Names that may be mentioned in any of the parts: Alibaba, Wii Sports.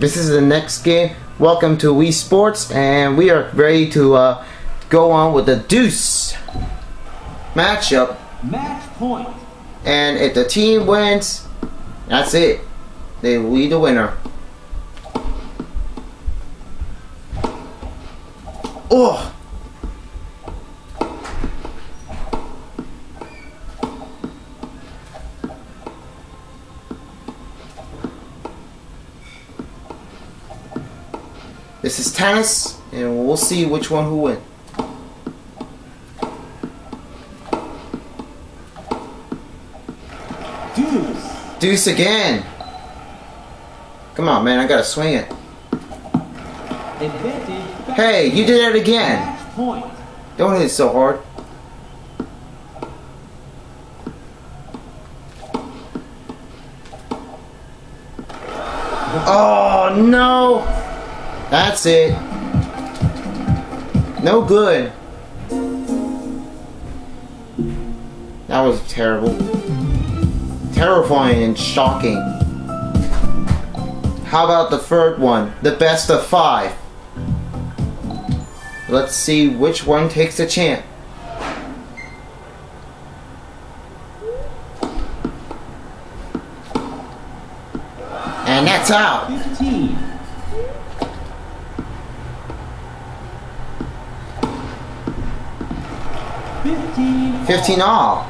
This is the next game. Welcome to Wii Sports, and we are ready to go on with the deuce matchup. Match point. And if the team wins, that's it. They will be the winner. Oh! This is tennis, and we'll see which one will win. Deuce. Deuce again. Come on, man, I gotta swing it. Advantage. Hey, you did that again. Point. Don't hit it so hard. Oh no! That's it. No good. That was terrible. Terrifying and shocking. How about the third one? The best of five. Let's see which one takes the champ. And that's out. 15. Fifteen all.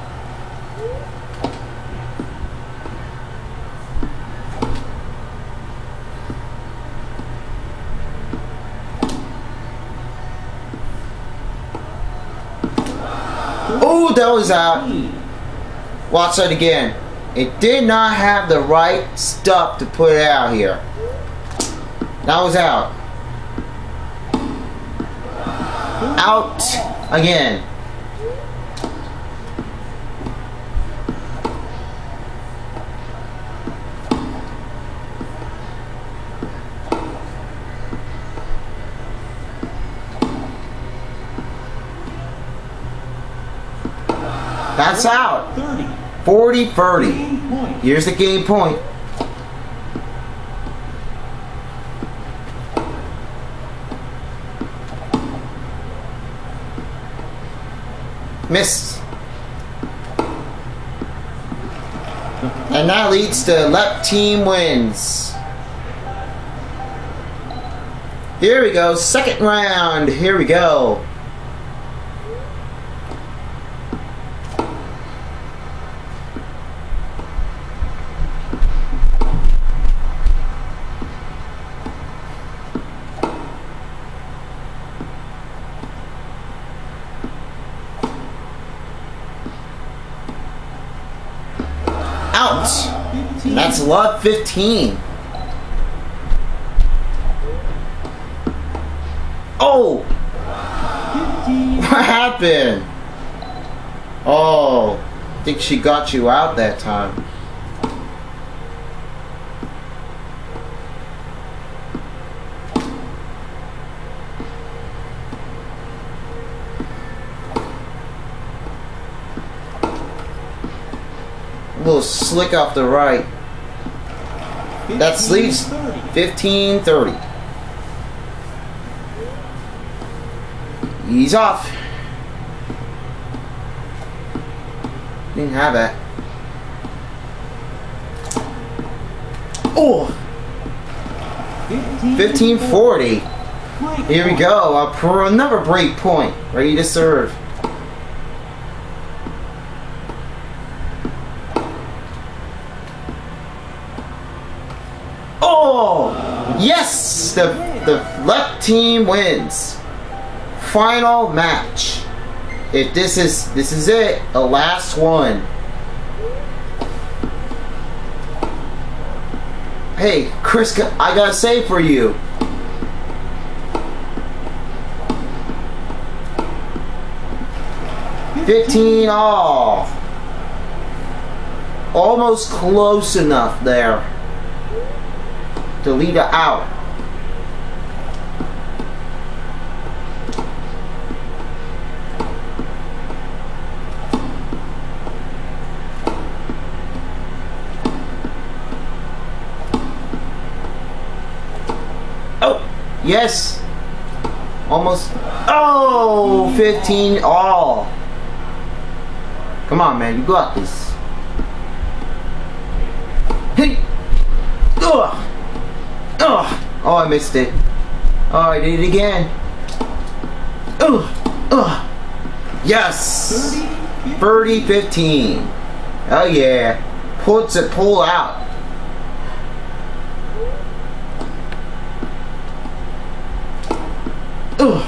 Oh, that was out. Watch that again. It did not have the right stuff to put it out here. That was out. Out again. That's out. 40-30. Here's the game point. Miss. And that leads to left team wins. Here we go. Second round. Here we go. Out. That's love 15. Oh! 15. What happened? Oh, I think she got you out that time. A little slick off the right. That leaves 15-30. Ease off. Didn't have that. Oh! 15-40. Here we go. Up for another break point. Ready to serve. Yes, the left team wins. Final match. If this is it, the last one. Hey, Chris, I got a save for you. $15 all. Almost close enough there to lead her out. Oh, yes. Almost. Oh, 15 all. Come on, man. You got this. Hey. Ugh. Ugh. Oh, I missed it. Oh, I did it again. Ugh. Ugh. Yes. Birdie 15. Oh, yeah. Puts it, pull out. Ugh.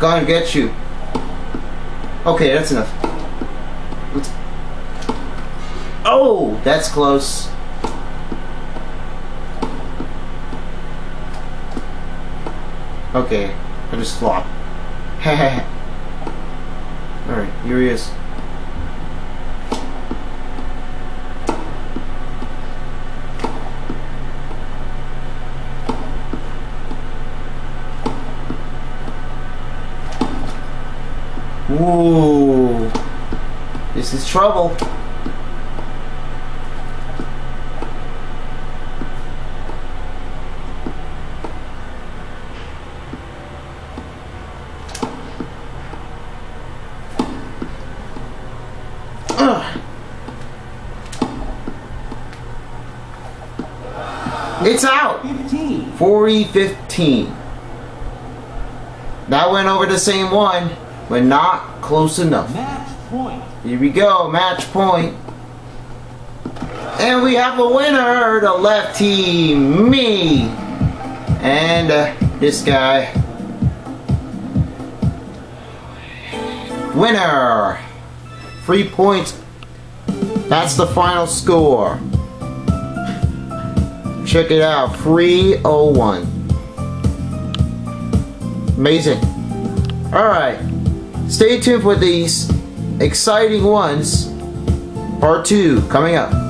Gonna get you. Okay, that's enough. Oh, that's close. Okay, I just flopped. Alright, here he is. Ooh, this is trouble. Ugh. It's out. 40-15. That went over the same one. But not close enough. Match point. Here we go, match point. And we have a winner, the left team, me. And this guy. Winner. 3 points. That's the final score. Check it out, 301. Amazing. Alright. Stay tuned for these exciting ones. Part 2 coming up.